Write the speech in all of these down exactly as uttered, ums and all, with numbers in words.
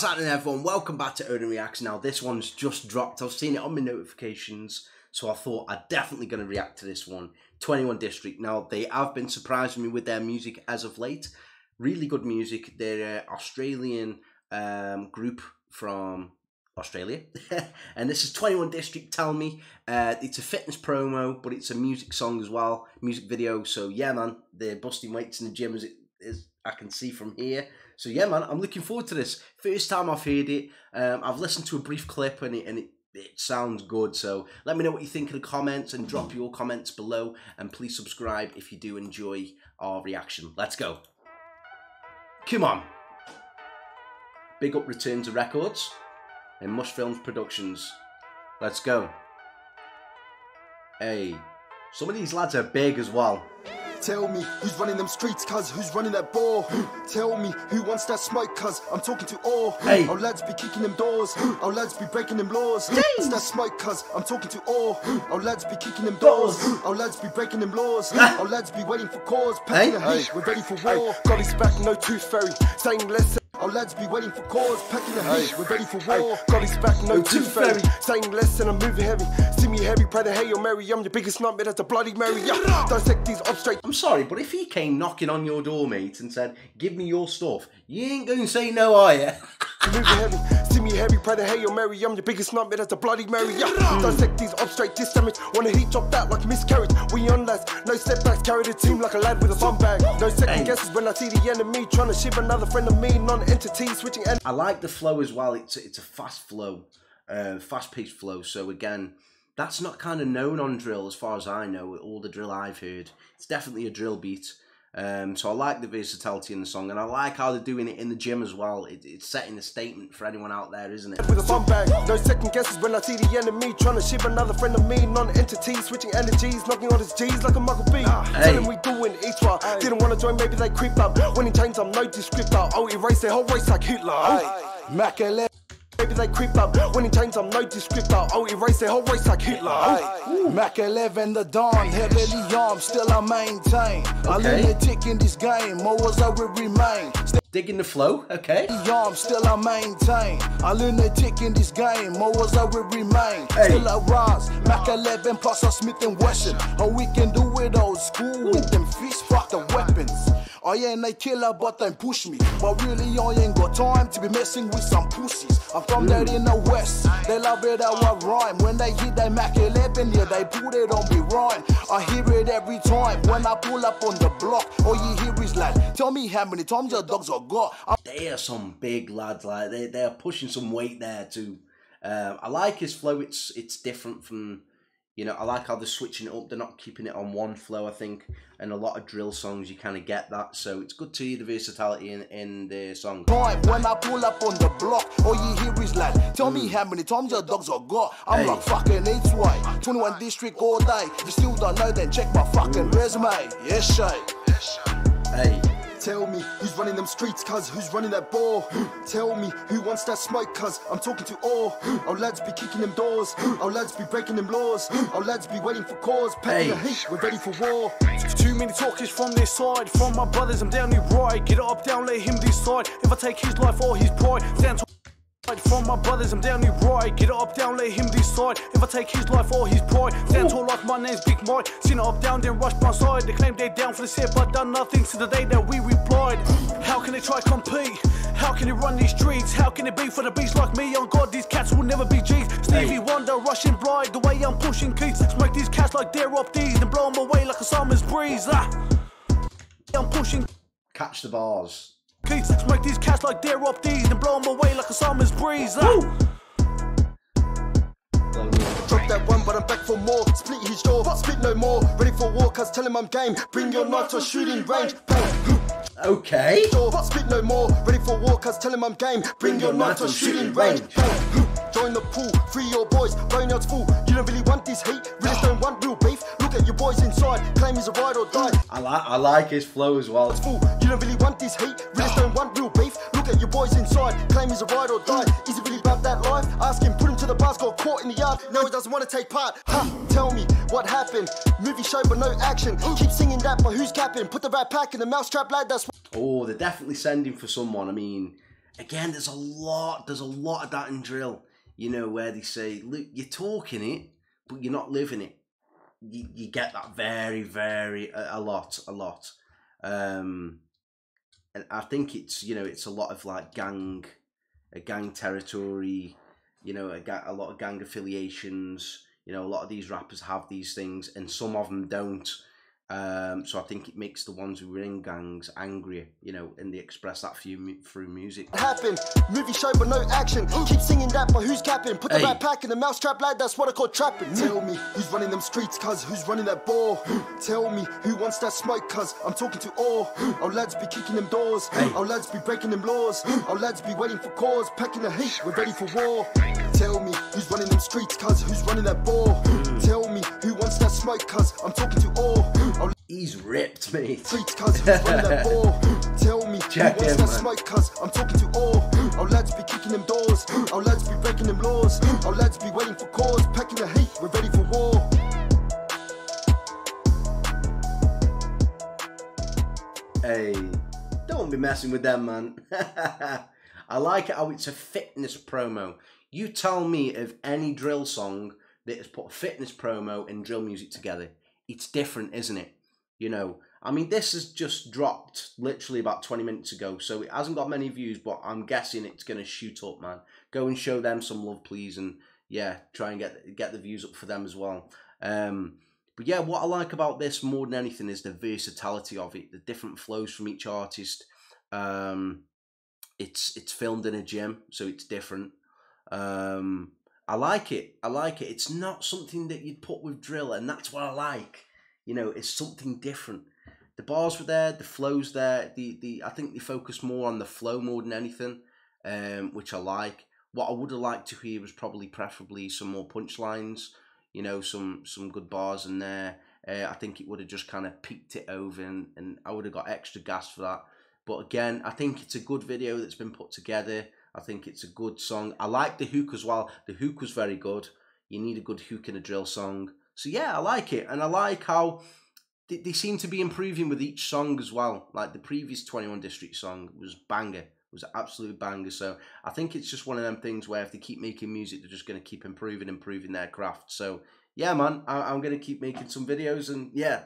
What's happening, everyone? Welcome back to Odin Reactz. Now, this one's just dropped. I've seen it on my notifications, so I thought I'm definitely going to react to this one. twenty-one District. Now, they have been surprising me with their music as of late. Really good music. They're an Australian um, group from Australia. And this is twenty-one District, Tell Me. Uh, it's a fitness promo, but it's a music song as well. Music video. So, yeah, man, they're busting weights in the gym as it is. I can see from here. So yeah, man, I'm looking forward to this. First time I've heard it. Um, I've listened to a brief clip and it and it, it sounds good. So let me know what you think in the comments and drop your comments below. And please subscribe if you do enjoy our reaction. Let's go. Come on. Big up Return to Records and Mush Films Productions. Let's go. Hey, some of these lads are big as well. Tell me, who's running them streets, cuz? Who's running that ball? Tell me, who wants that smoke, cuz? I'm talking to all. Hey. Our lads be kicking them doors. Our lads be breaking them laws. It's that smoke, cuz? I'm talking to all. Our lads be kicking them doors. Our lads be breaking them laws. Our lads be waiting for cause. Hey. Hey. We're ready for war. Hey. Got his back, no tooth fairy. Saying less. Our lads be waiting for cause, packing the hay. We're ready for war. Got his back, no tooth fairy. Saying less and I'm moving heavy. See me heavy, pray the Hail Mary. I'm your biggest nightmare, that's the bloody Mary. Yeah. Dissect these up straight. I'm sorry, but if he came knocking on your door, mate, and said, give me your stuff, you ain't gonna say no, are ya? Moving heavy. See me heavy, pray the Hail Mary. I'm your biggest nightmare, that's the bloody Mary. Yeah. Mm. Dissect these up straight, this damage. Wanna heat drop that like miscarriage. We on lads, no setbacks. Carry the team like a lad with a bum bag. No second hey. guesses when I see the enemy. Trying to shiv another friend of me, non entity switching. En I like the flow as well. It's a, it's a fast flow, uh, fast paced flow. So again, that's not kind of known on drill, as far as I know. All the drill I've heard, it's definitely a drill beat. Um, so I like the versatility in the song, and I like how they're doing it in the gym as well. It, it's setting a statement for anyone out there, isn't it? With a bum bag, no second guesses when I see the enemy. Trying to shiv another friend of me, non-entity. Switching energies, knocking on his G's like a Michael B. ah, hey. Tell him we doing each one. hey. Didn't want to join, maybe they creep up. When he changes, I'm no descriptor. I'll erase their whole race like Hitler. hey. Hey. Mac eleven. Maybe they creep up. When he changes, I'm no descriptor. I'll erase their whole race like Hitler. hey. Mac eleven, the dawn, heavily armed, still I maintain. I lunatic in this game, or was I will remain. Digging the flow, okay. Arm, still I maintain. I lunatic in this game, or was I will remain. Hey. Still I rise, Mac eleven plus I Smith and Wesson. Oh, we can do it old school with them fist fuck the weapons. I ain't a killer, but don't push me. But really, I ain't got time to be messing with some pussies. I'm from there in the west. They love it how I rhyme. When they hit their Mac eleven, yeah, they put it on me rhyme. I hear it every time when I pull up on the block. All you hear is like, tell me how many times your dogs are got. I'm they are some big lads. Like they, they are pushing some weight there too. Um, I like his flow. It's it's different from. You know, I like how they're switching it up. They're not keeping it on one flow, I think. And a lot of drill songs, you kind of get that. So it's good to hear the versatility in, in the song. When I pull up on the block, all you hear is like, tell mm. me how many times your dogs are got. I'm hey. like, fucking each way. twenty-one District all day. If you still don't know, then check my fucking mm. resume. Yes, Shay. Yes, Shay. Hey. Tell me, who's running them streets, cuz? Who's running that ball? Tell me, who wants that smoke, cuz? I'm talking to all. Our lads be kicking them doors. Our lads be breaking them laws. Our lads be waiting for cause. Packing hey. the heat, we're ready for war. Too many talkers from their side. From my brothers, I'm down here right. Get up, down, let him decide. If I take his life or his pride, down to from my brothers, I'm down here right. Get it up, down, let him decide. If I take his life or his pride, stand tall like my name's Big Mike. Seen it up, down, then rush my side. They claim they're down for the set, but done nothing to the day that we replied. How can they try compete? How can they run these streets? How can it be for the beast like me? On God, these cats will never be G's. Stevie hey. Wonder, rushing blind, the way I'm pushing keys. Smoke these cats like they're up these, then blow them away like a summer's breeze. Ah. I'm pushing. Catch the bars. Smoke these cats like they're up these and blow them away like a summer's breeze. Drop that one, but I'm back for more. Split his jaw, split no more. Ready for war, cuz tell him I'm game. Bring your knife to a shooting range. Okay. Split no more. Ready for war, cuz tell him I'm game. Bring your knife to a shooting range. Join the pool, free your boys, burnouts full. You don't really want this heat, we just don't want real beef. Look at your boys inside, claim he's a ride or die. I like, I like his flow as well. It's full, you don't really want this heat, we just don't want real beef. Look at your boys inside, claim he's a ride or die. Is he really about that life? Ask him, put him to the bars, got caught in the yard. No, he doesn't want to take part. Ha, tell me what happened. Movie show but no action. Keep singing that, but who's capping? Put the rat pack in the mousetrap, lad. That's. Oh, they're definitely sending for someone. I mean. Again, there's a lot, there's a lot of that in drill, you know, where they say, look, you're talking it, but you're not living it. You, you get that very, very, a, a lot, a lot. Um, and I think it's, you know, it's a lot of like gang, a gang territory, you know, a, ga a lot of gang affiliations. You know, a lot of these rappers have these things and some of them don't. Um, so I think it makes the ones who were in gangs angrier, you know, and they express that through, through music. Happen, movie show but no action. Keep singing that, but who's capping? Put the hey. backpack in the mousetrap, lad, that's what I call trapping. Tell me, who's running them streets, cuz? Who's running that ball? Tell me, who wants that smoke, cuz? I'm talking to all. Our lads be kicking them doors. Hey. Our lads be breaking them laws. Our lads be waiting for cause. Packing the heat, we're ready for war. Tell me, who's running them streets, cuz? Who's running that ball? Tell me, who wants that smoke, cuz? I'm talking to all. He's ripped, mate. Tell me, check him, man. Smoke, cuz I'm talking to all. Our lads be kicking them doors. Our lads be breaking them laws. Our lads be waiting for cause. Packing the heat, we're ready for war. Hey, don't be messing with them, man. I like how it's a fitness promo. You tell me of any drill song that has put a fitness promo and drill music together. It's different, isn't it? You know, I mean, this has just dropped literally about twenty minutes ago, so it hasn't got many views, but I'm guessing it's going to shoot up, man. Go and show them some love, please, and yeah, try and get get the views up for them as well. Um, but yeah, what I like about this more than anything is the versatility of it, the different flows from each artist. Um, it's it's filmed in a gym, so it's different. Um, I like it. I like it. It's not something that you'd put with drill, and that's what I like. You know, it's something different. The bars were there, the flows there. The the I think they focused more on the flow more than anything, um, which I like. What I would have liked to hear was probably preferably some more punchlines. You know, some some good bars in there. Uh, I think it would have just kind of peaked it over, and and I would have got extra gas for that. But again, I think it's a good video that's been put together. I think it's a good song. I like the hook as well. The hook was very good. You need a good hook in a drill song. So yeah, I like it. And I like how they, they seem to be improving with each song as well. Like the previous twenty-one District song was banger. It was an absolute banger. So I think it's just one of them things where if they keep making music, they're just going to keep improving, improving their craft. So yeah, man, I, I'm going to keep making some videos. And yeah,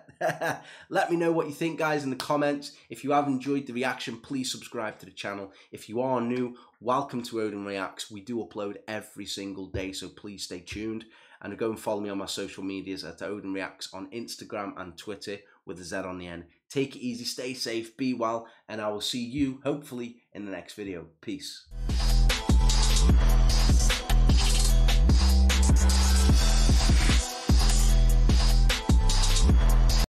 let me know what you think, guys, in the comments. If you have enjoyed the reaction, please subscribe to the channel. If you are new, welcome to Odin Reactz. We do upload every single day, so please stay tuned. And go and follow me on my social medias at Odin Reactz on Instagram and Twitter with a Z on the end. Take it easy, stay safe, be well, and I will see you, hopefully, in the next video. Peace.